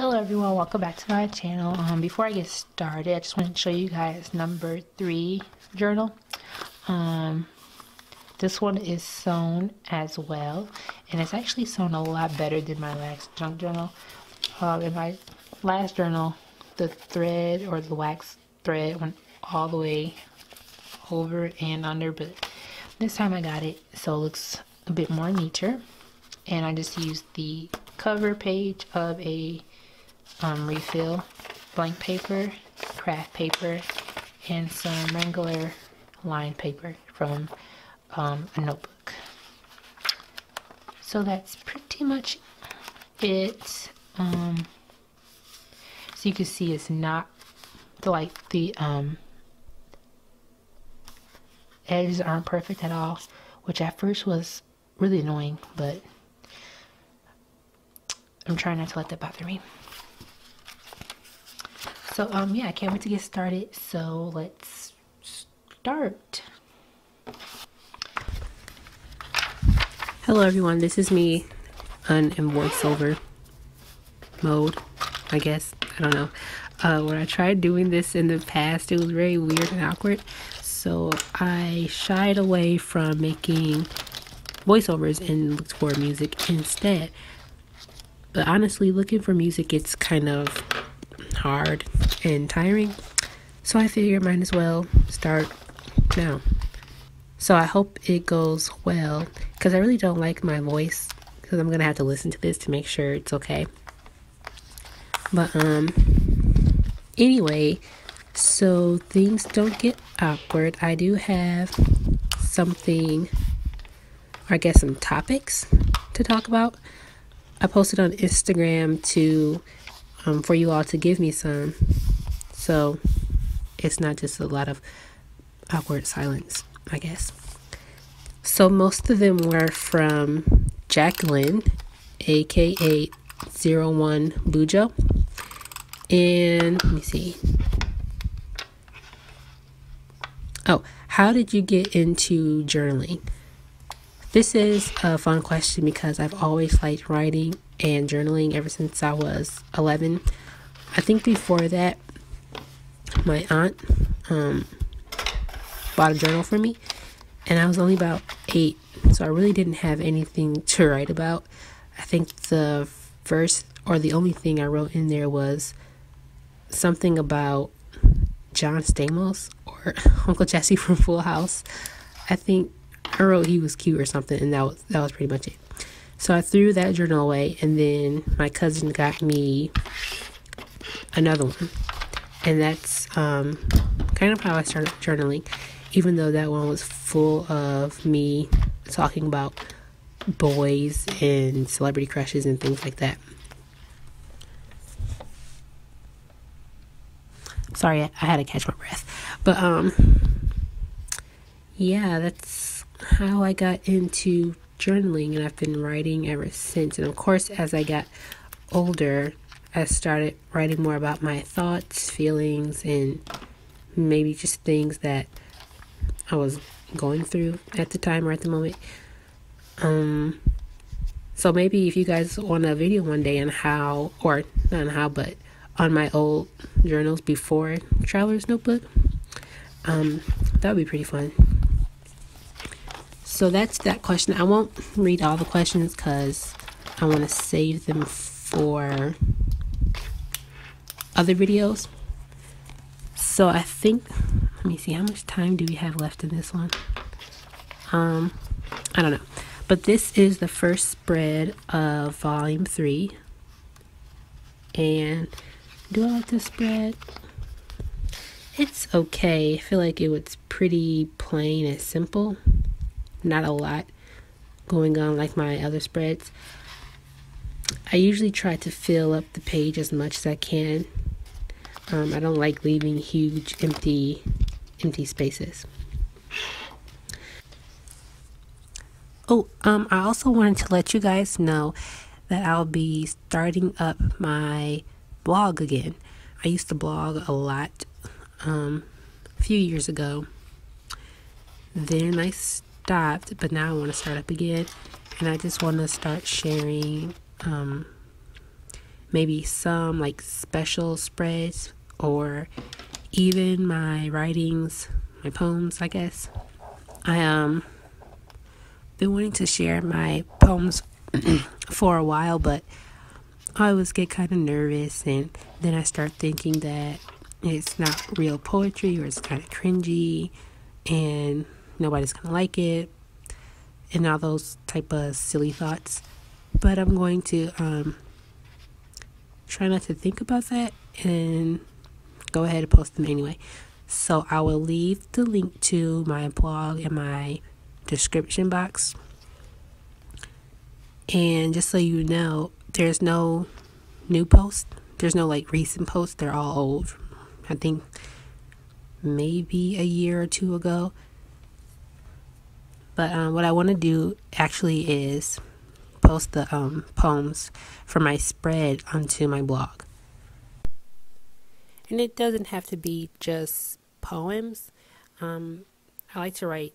Hello everyone, welcome back to my channel. Before I get started, I just want to show you guys number 3 journal. This one is sewn as well, and it's actually sewn a lot better than my last junk journal. In my last journal, the thread or the wax thread went all the way over and under, but this time I got it so it looks a bit more neater, and I just used the cover page of a refill blank paper, craft paper, and some Wrangler lined paper from a notebook. So that's pretty much it. So you can see it's not like the edges aren't perfect at all, which at first was really annoying, but I'm trying not to let that bother me. So yeah, I can't wait to get started. So let's start. Hello everyone, this is me in voiceover mode, I guess. I don't know. When I tried doing this in the past, it was very weird and awkward. So I shied away from making voiceovers and looked for music instead. But honestly, looking for music, it's kind of hard and tiring, so I figured might as well start now. So I hope it goes well, because I really don't like my voice, because I'm gonna have to listen to this to make sure it's okay. But anyway, so things don't get awkward, I do have something, or I guess some topics to talk about. I posted on Instagram to for you all to give me some, so it's not just a lot of awkward silence, I guess. So most of them were from Jacqueline, aka 01 Bujo, and let me see. Oh, how did you get into journaling? This is a fun question because I've always liked writing and journaling ever since I was 11. I think before that, my aunt bought a journal for me, and I was only about 8, so I really didn't have anything to write about. I think the first or the only thing I wrote in there was something about John Stamos or Uncle Jesse from Full House. I think I wrote he was cute or something, and that was pretty much it. So I threw that journal away, and then my cousin got me another one, and that's kind of how I started journaling, even though that one was full of me talking about boys and celebrity crushes and things like that. Sorry, I had to catch my breath. But yeah, that's how I got into journaling, and I've been writing ever since. And of course, as I got older, I started writing more about my thoughts, feelings, and maybe just things that I was going through at the time or at the moment. So maybe if you guys want a video one day on how, or not on how, but on my old journals before Traveler's Notebook, that would be pretty fun. So that's that question. I won't read all the questions because I want to save them for other videos. So I think, let me see, how much time do we have left in this one? I don't know. But this is the first spread of volume 3. And do I like this spread? It's okay. I feel like it was pretty plain and simple. Not a lot going on like my other spreads. I usually try to fill up the page as much as I can. I don't like leaving huge empty spaces. Oh, I also wanted to let you guys know that I'll be starting up my blog again. I used to blog a lot a few years ago. Then I stopped, but now I want to start up again, and I just want to start sharing maybe some like special spreads, or even my writings, my poems, I guess. I been wanting to share my poems for a while, but I always get kind of nervous, and then I start thinking that it's not real poetry, or it's kind of cringy and nobody's gonna like it, and all those type of silly thoughts. But I'm going to try not to think about that and go ahead and post them anyway. So I will leave the link to my blog in my description box. And just so you know, there's no new post. There's no like recent posts. They're all old. I think maybe a year or two ago. But what I want to do actually is post the poems for my spread onto my blog. And it doesn't have to be just poems. I like to write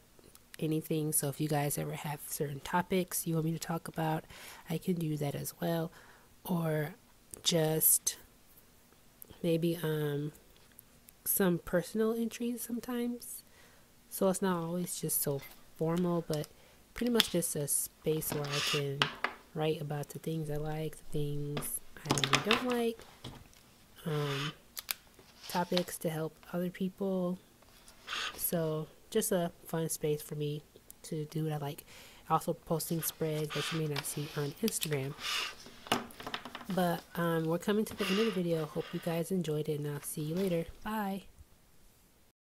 anything, so if you guys ever have certain topics you want me to talk about, I can do that as well. Or just maybe some personal entries sometimes. So it's not always just so formal, but pretty much just a space where I can write about the things I like, the things I really don't like, topics to help other people. So just a fun space for me to do what I like. Also posting spreads that you may not see on Instagram. But we're coming to the end of the video. Hope you guys enjoyed it, and I'll see you later. Bye.